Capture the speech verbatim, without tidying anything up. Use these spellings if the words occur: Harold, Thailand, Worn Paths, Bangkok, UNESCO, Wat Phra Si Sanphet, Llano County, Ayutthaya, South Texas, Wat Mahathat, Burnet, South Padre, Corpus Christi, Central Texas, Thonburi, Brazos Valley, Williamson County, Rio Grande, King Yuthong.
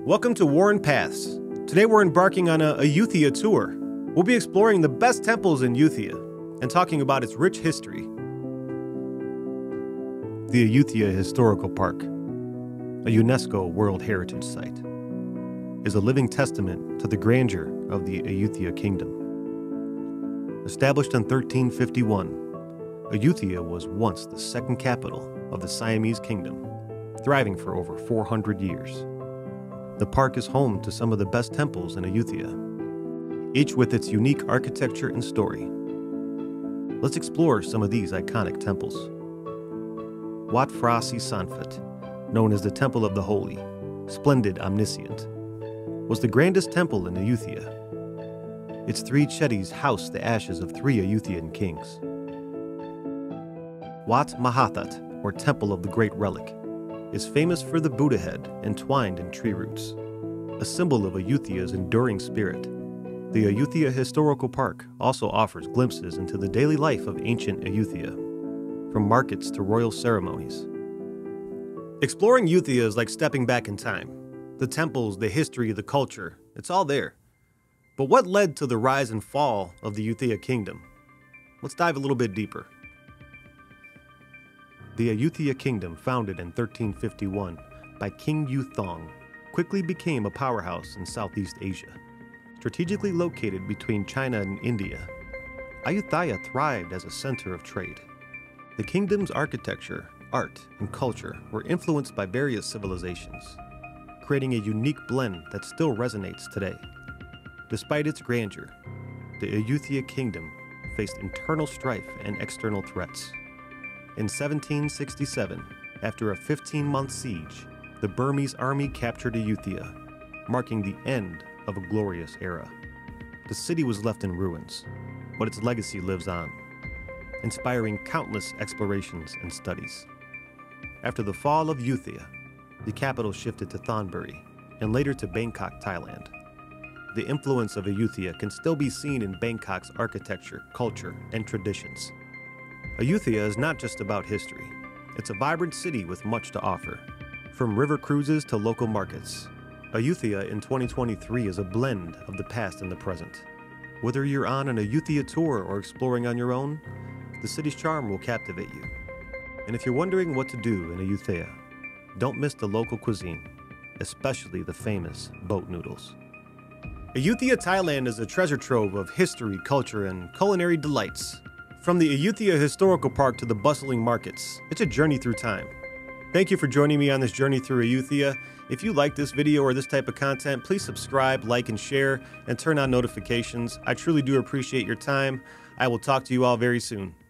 Welcome to Worn Paths. Today we're embarking on a Ayutthaya tour. We'll be exploring the best temples in Ayutthaya and talking about its rich history. The Ayutthaya Historical Park, a UNESCO World Heritage Site, is a living testament to the grandeur of the Ayutthaya Kingdom. Established in thirteen fifty-one, Ayutthaya was once the second capital of the Siamese Kingdom, thriving for over four hundred years. The park is home to some of the best temples in Ayutthaya, each with its unique architecture and story. Let's explore some of these iconic temples. Wat Phra Si Sanphet, known as the Temple of the Holy, Splendid Omniscient, was the grandest temple in Ayutthaya. Its three chetties house the ashes of three Ayutthayan kings. Wat Mahathat, or Temple of the Great Relic, is famous for the Buddha head entwined in tree roots, a symbol of Ayutthaya's enduring spirit. The Ayutthaya Historical Park also offers glimpses into the daily life of ancient Ayutthaya, from markets to royal ceremonies. Exploring Ayutthaya is like stepping back in time. The temples, the history, the culture, it's all there. But what led to the rise and fall of the Ayutthaya Kingdom? Let's dive a little bit deeper. The Ayutthaya Kingdom, founded in thirteen fifty-one by King Yuthong, quickly became a powerhouse in Southeast Asia. Strategically located between China and India, Ayutthaya thrived as a center of trade. The kingdom's architecture, art, and culture were influenced by various civilizations, creating a unique blend that still resonates today. Despite its grandeur, the Ayutthaya Kingdom faced internal strife and external threats. In seventeen sixty-seven, after a fifteen-month siege, the Burmese army captured Ayutthaya, marking the end of a glorious era. The city was left in ruins, but its legacy lives on, inspiring countless explorations and studies. After the fall of Ayutthaya, the capital shifted to Thonburi and later to Bangkok, Thailand. The influence of Ayutthaya can still be seen in Bangkok's architecture, culture, and traditions. Ayutthaya is not just about history. It's a vibrant city with much to offer. From river cruises to local markets, Ayutthaya in twenty twenty-three is a blend of the past and the present. Whether you're on an Ayutthaya tour or exploring on your own, the city's charm will captivate you. And if you're wondering what to do in Ayutthaya, don't miss the local cuisine, especially the famous boat noodles. Ayutthaya, Thailand is a treasure trove of history, culture, and culinary delights. From the Ayutthaya Historical Park to the bustling markets, it's a journey through time. Thank you for joining me on this journey through Ayutthaya. If you like this video or this type of content, please subscribe, like, and share, and turn on notifications. I truly do appreciate your time. I will talk to you all very soon.